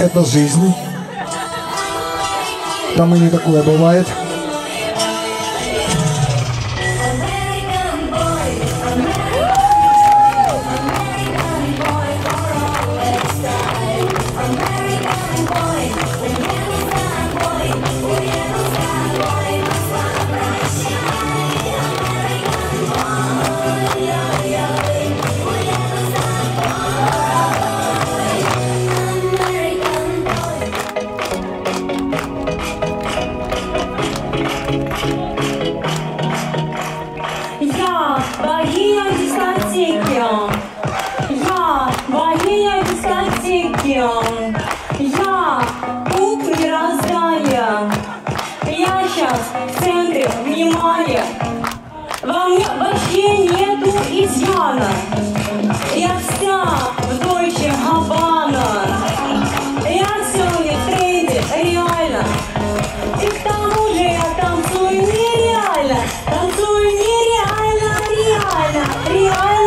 Это жизнь. Там и не такое бывает. Я украдая, я сейчас в центре внимания, во мне вообще нету изъяна, я вся в Дольче Габбана, я сегодня в тренде реально, и к тому же я танцую нереально, реально.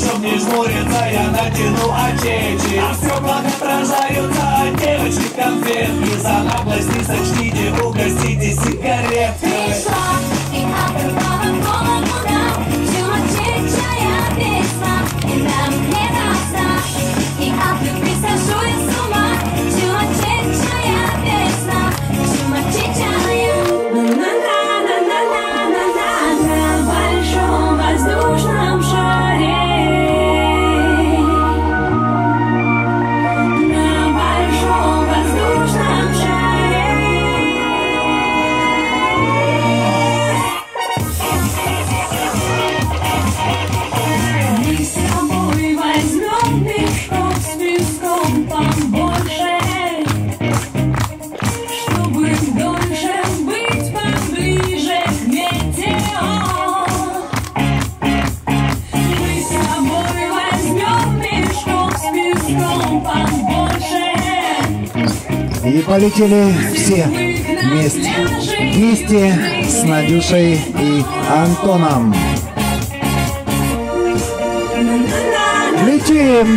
Чтоб не жмуриться, я натяну очечи, а все благоотражаются от девочек конфет. И за наглость не сочтите, угостите сигарет. Пришла и оборвала голову нам, сумасшедшая песня, и нам не до сна. И от любви сажу я с ума, сумасшедшая песня, сумасшедшая. На большом воздушном шаре. И полетели все вместе, с Надюшей и Антоном. Летим!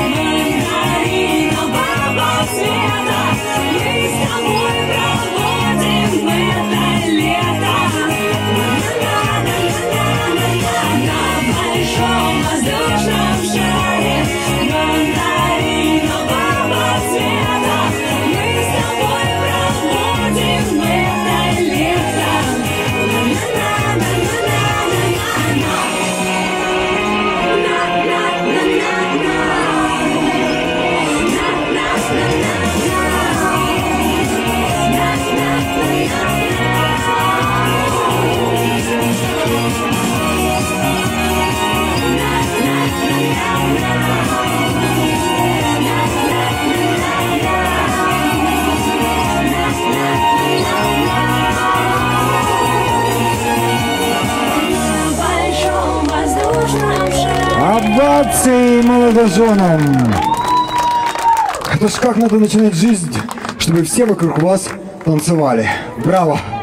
Мы долина бабла света, мы с тобой проводим это лето. На большом воздушном шаре. Мы долина бабла света, мы с тобой проводим это лето. Обладцы молодоженам! Это ж как надо начинать жизнь, чтобы все вокруг вас танцевали. Браво!